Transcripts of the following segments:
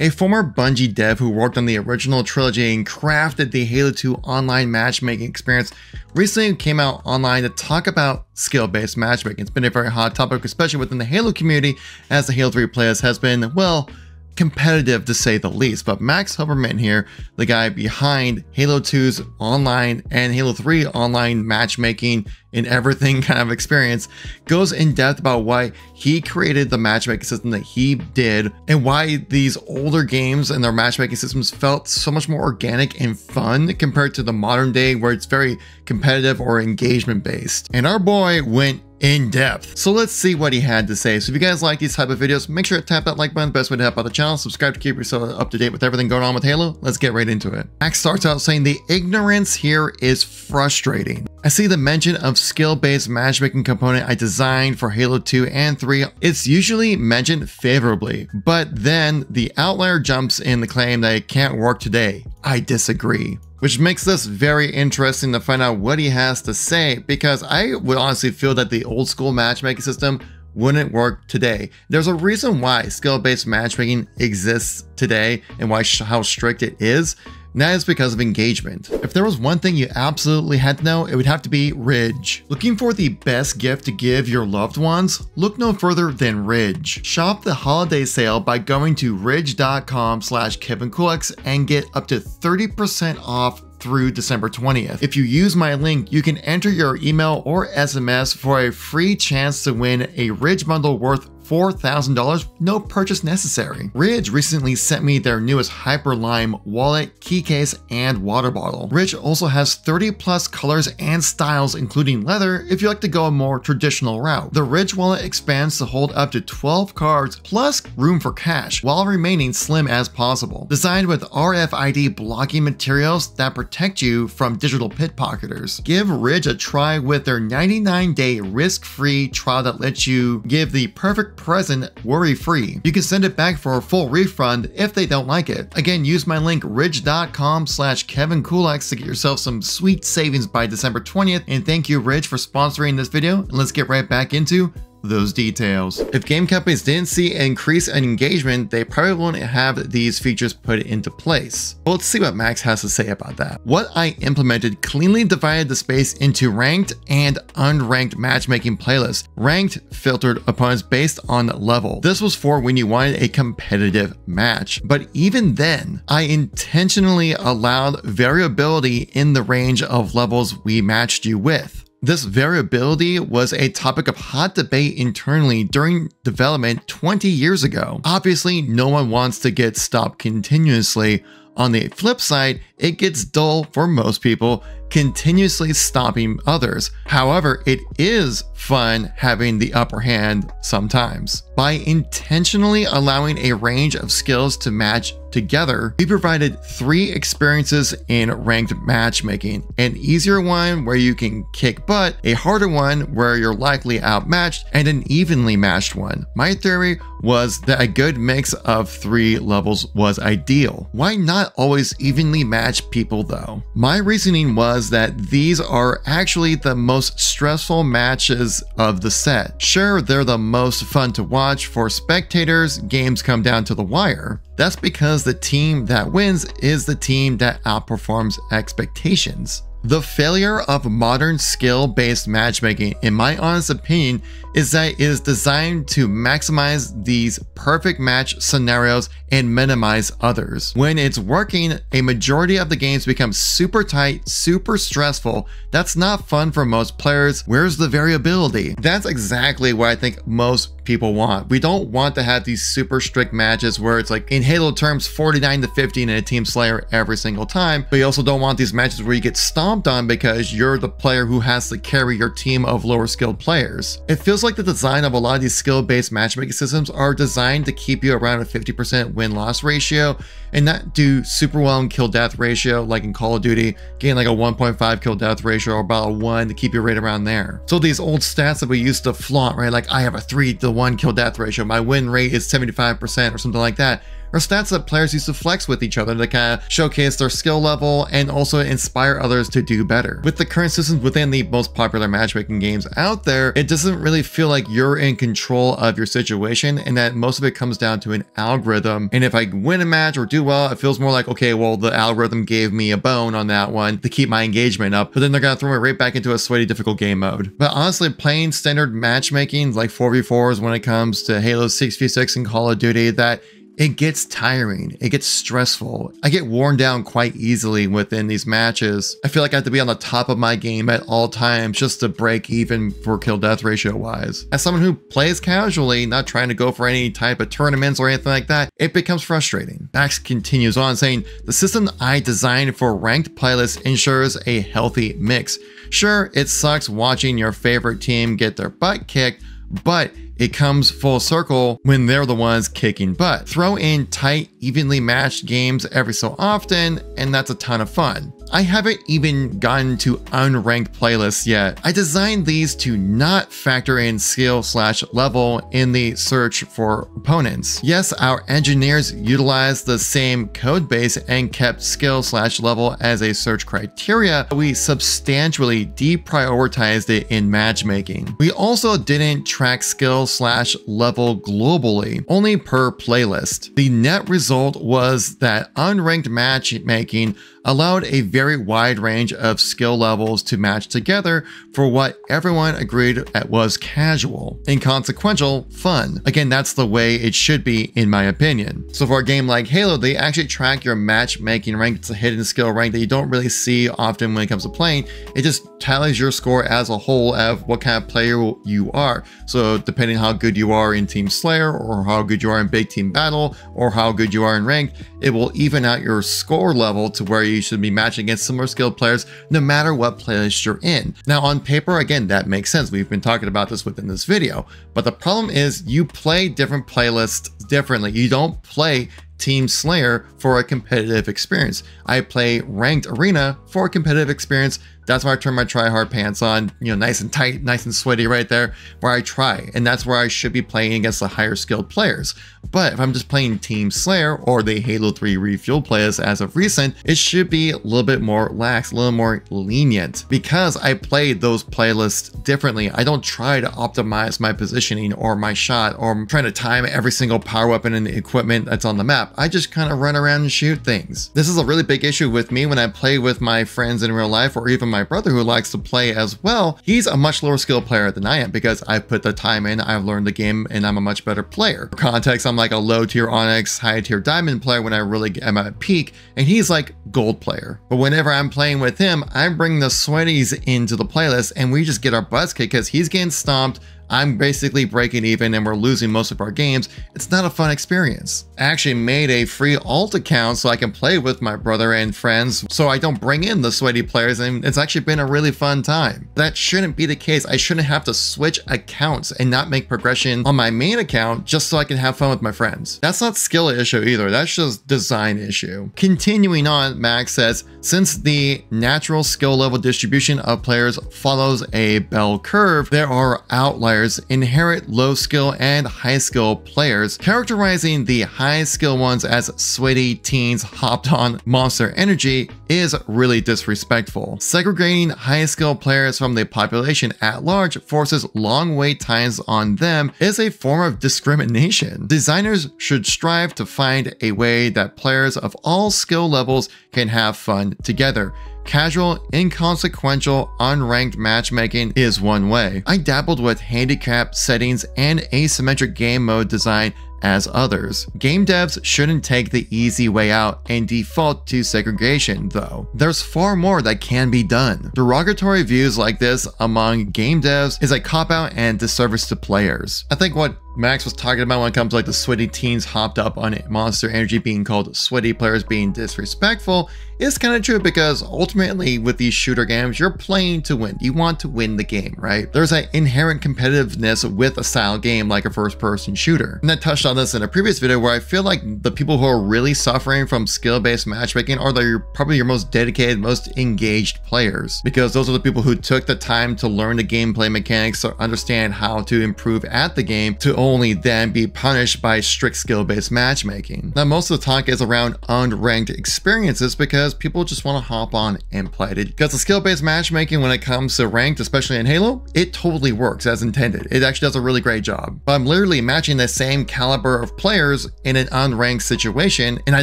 a former Bungie dev who worked on the original trilogy and crafted the Halo 2 online matchmaking experience, recently came out online to talk about skill-based matchmaking. It's been a very hot topic, especially within the Halo community, as the Halo 3 players has been, well, competitive to say the least. But Max Hoberman here, the guy behind Halo 2's online and Halo 3 online matchmaking and everything kind of experience, goes in depth about why he created the matchmaking system that he did and why these older games and their matchmaking systems felt so much more organic and fun compared to the modern day where it's very competitive or engagement based. And our boy went in depth. So let's see what he had to say. So if you guys like these type of videos, make sure to tap that like button. Best way to help out the channel. Subscribe to keep yourself up to date with everything going on with Halo. Let's get right into it. Max starts out saying the ignorance here is frustrating. I see the mention of skill-based matchmaking component I designed for Halo 2 and 3. It's usually mentioned favorably, but then the outlier jumps in the claim that it can't work today. I disagree. Which makes this very interesting to find out what he has to say, because I would honestly feel that the old school matchmaking system wouldn't work today. There's a reason why skill-based matchmaking exists today and why how strict it is. And that is because of engagement. If there was one thing you absolutely had to know, it would have to be Ridge. Looking for the best gift to give your loved ones? Look no further than Ridge. Shop the holiday sale by going to ridge.com/KevinCoolX and get up to 30% off through December 20th. If you use my link, you can enter your email or SMS for a free chance to win a Ridge bundle worth $4,000, no purchase necessary. Ridge recently sent me their newest Hyper Lime wallet, key case, and water bottle. Ridge also has 30+ colors and styles, including leather, if you like to go a more traditional route. The Ridge wallet expands to hold up to 12 cards, plus room for cash, while remaining slim as possible. Designed with RFID blocking materials that protect you from digital pickpocketers. Give Ridge a try with their 99-day risk-free trial that lets you give the perfect present worry-free. You can send it back for a full refund if they don't like it. Again, use my link ridge.com/KevinCoolX to get yourself some sweet savings by December 20th. And thank you, Ridge, for sponsoring this video. And let's get right back into those details. If game companies didn't see an increase in engagement, they probably won't have these features put into place. But let's see what Max has to say about that. What I implemented cleanly divided the space into ranked and unranked matchmaking playlists. Ranked filtered opponents based on level. This was for when you wanted a competitive match. But even then, I intentionally allowed variability in the range of levels we matched you with. This variability was a topic of hot debate internally during development 20 years ago. Obviously, no one wants to get stopped continuously. On the flip side, it gets dull for most people, continuously stopping others. However, it is fun having the upper hand sometimes. By intentionally allowing a range of skills to match together, we provided 3 experiences in ranked matchmaking. An easier one where you can kick butt, a harder one where you're likely outmatched, and an evenly matched one. My theory was that a good mix of 3 levels was ideal. Why not always evenly match people though? My reasoning was that these are actually the most stressful matches of the set. Sure, they're the most fun to watch for spectators, games come down to the wire. That's because the team that wins is the team that outperforms expectations. The failure of modern skill-based matchmaking, in my honest opinion, is that it is designed to maximize these perfect match scenarios and minimize others. When it's working, a majority of the games become super tight, super stressful. That's not fun for most players. Where's the variability? That's exactly what I think most people want. We don't want to have these super strict matches where it's like, in Halo terms, 49 to 50 in a team slayer every single time. But you also don't want these matches where you get stomped on because you're the player who has to carry your team of lower skilled players. It feels like the design of a lot of these skill-based matchmaking systems are designed to keep you around a 50% win-loss ratio and not do super well in kill-death ratio like in Call of Duty, getting like a 1.5 kill-death ratio or about a 1 to keep you right around there. So these old stats that we used to flaunt, right? Like I have a 3-to-1 kill-death ratio, my win rate is 75% or something like that. are stats that players use to flex with each other to kind of showcase their skill level and also inspire others to do better. With the current systems within the most popular matchmaking games out there, it doesn't really feel like you're in control of your situation, and that most of it comes down to an algorithm. And if I win a match or do well, it feels more like, okay, well, the algorithm gave me a bone on that one to keep my engagement up, but then they're gonna throw me right back into a sweaty, difficult game mode. But honestly, playing standard matchmaking like 4v4s when it comes to Halo 6v6 and Call of Duty, that it gets tiring, it gets stressful. I get worn down quite easily within these matches. I feel like I have to be on the top of my game at all times just to break even for kill-death ratio-wise. As someone who plays casually, not trying to go for any type of tournaments or anything like that, it becomes frustrating. Max continues on saying, "The system I designed for ranked playlists ensures a healthy mix. Sure, it sucks watching your favorite team get their butt kicked, but it comes full circle when they're the ones kicking butt. Throw in tight, evenly matched games every so often, and that's a ton of fun. I haven't even gotten to unranked playlists yet. I designed these to not factor in skill/level in the search for opponents. Yes, our engineers utilized the same code base and kept skill/level as a search criteria, but we substantially deprioritized it in matchmaking. We also didn't track skill/level globally, only per playlist. The net result was that unranked matchmaking allowed a very wide range of skill levels to match together for what everyone agreed at was casual, inconsequential fun. Again, that's the way it should be, in my opinion." So for a game like Halo, they actually track your matchmaking rank. It's a hidden skill rank that you don't really see often when it comes to playing. It just tallies your score as a whole of what kind of player you are. So depending how good you are in Team Slayer, or how good you are in Big Team Battle, or how good you are in ranked, it will even out your score level to where you should be matching against similar skilled players no matter what playlist you're in. Now on paper, again, that makes sense. We've been talking about this within this video, but the problem is you play different playlists differently. You don't play Team Slayer for a competitive experience. I play ranked arena for a competitive experience. That's where I turn my try-hard pants on, you know, nice and tight, nice and sweaty right there, where I try. And that's where I should be playing against the higher skilled players. But if I'm just playing Team Slayer or the Halo 3 Refuel players as of recent, it should be a little bit more lax, a little more lenient, because I played those playlists differently. I don't try to optimize my positioning or my shot, or I'm trying to time every single power weapon and equipment that's on the map. I just kind of run around and shoot things. This is a really big issue with me when I play with my friends in real life, or even my brother who likes to play as well. He's a much lower skill player than I am because I've put the time in, I've learned the game, and I'm a much better player. For context, I'm like a low tier Onyx, high tier Diamond player when I really am at a peak, and he's like gold player. But whenever I'm playing with him, I bring the sweaties into the playlist and we just get our butts kicked because he's getting stomped, I'm basically breaking even, and we're losing most of our games. It's not a fun experience. I actually made a free alt account so I can play with my brother and friends so I don't bring in the sweaty players, and it's actually been a really fun time. That shouldn't be the case. I shouldn't have to switch accounts and not make progression on my main account just so I can have fun with my friends. That's not skill issue either. That's just design issue. Continuing on, Max says, "Since the natural skill level distribution of players follows a bell curve, there are outliers inherit low skill and high skill players, characterizing the high skill ones as sweaty teens hopped on monster energy is really disrespectful. Segregating high skill players from the population at large forces long wait times on them is a form of discrimination. Designers should strive to find a way that players of all skill levels can have fun together. Casual, inconsequential, unranked matchmaking is one way. I dabbled with handicap settings and asymmetric game mode design as others. Game devs shouldn't take the easy way out and default to segregation, though. There's far more that can be done. Derogatory views like this among game devs is a cop-out and disservice to players." I think what Max was talking about when it comes to like the sweaty teens hopped up on monster energy being called sweaty players being disrespectful is kind of true, because ultimately with these shooter games, you're playing to win. You want to win the game, right? There's an inherent competitiveness with a style game like a first-person shooter. And I touched on this in a previous video where I feel like the people who are really suffering from skill-based matchmaking are probably your most dedicated, most engaged players, because those are the people who took the time to learn the gameplay mechanics, to understand how to improve at the game, to only then be punished by strict skill-based matchmaking. Now, most of the talk is around unranked experiences because people just want to hop on and play it. Because the skill-based matchmaking when it comes to ranked, especially in Halo, it totally works as intended. It actually does a really great job. But I'm literally matching the same caliber of players in an unranked situation, and I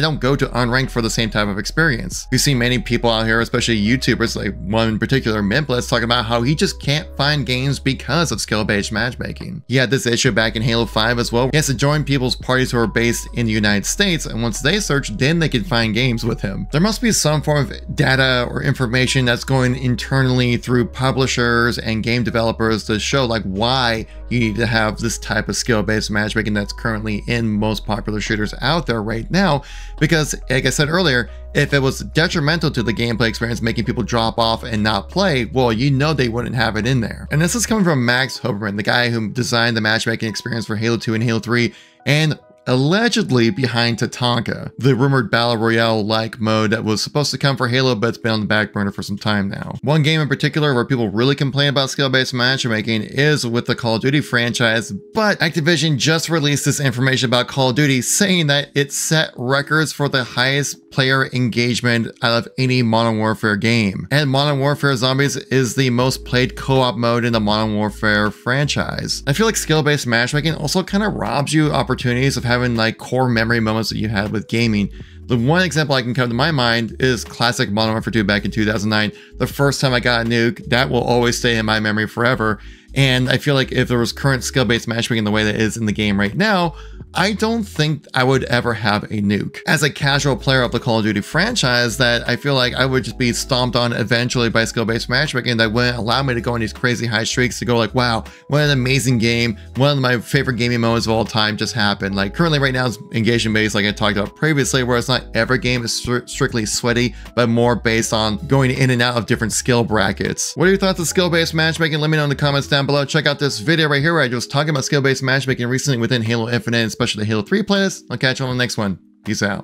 don't go to unranked for the same type of experience. You see many people out here, especially YouTubers, like one in particular, Mimplist, talking about how he just can't find games because of skill-based matchmaking. He had this issue back in Halo 5 as well. He has to join people's parties who are based in the United States, and once they search, then they can find games with him. There must be some form of data or information that's going internally through publishers and game developers to show like why you need to have this type of skill-based matchmaking that's currently in most popular shooters out there right now. Because like I said earlier, if it was detrimental to the gameplay experience, making people drop off and not play, well, you know they wouldn't have it in there. And this is coming from Max Hoberman, the guy who designed the matchmaking experience for Halo 2 and Halo 3, and allegedly behind Tatanka, the rumored battle royale-like mode that was supposed to come for Halo, but it's been on the back burner for some time now. One game in particular where people really complain about skill-based matchmaking is with the Call of Duty franchise, but Activision just released this information about Call of Duty saying that it set records for the highest player engagement out of any Modern Warfare game. And Modern Warfare Zombies is the most played co-op mode in the Modern Warfare franchise. I feel like skill-based matchmaking also kind of robs you opportunities of having like core memory moments that you had with gaming. The one example I can come to my mind is classic Modern Warfare 2 back in 2009. The first time I got a nuke, that will always stay in my memory forever. And I feel like if there was current skill-based matchmaking the way that is in the game right now, I don't think I would ever have a nuke. As a casual player of the Call of Duty franchise, that I feel like I would just be stomped on eventually by skill-based matchmaking that wouldn't allow me to go on these crazy high streaks to go like, wow, what an amazing game. One of my favorite gaming moments of all time just happened. Like currently right now it's engagement-based like I talked about previously, where it's not every game is strictly sweaty, but more based on going in and out of different skill brackets. What are your thoughts of skill-based matchmaking? Let me know in the comments down below. Check out this video right here where I was talking about skill-based matchmaking recently within Halo Infinite, and especially the Halo 3 playlist. I'll catch you on the next one. Peace out.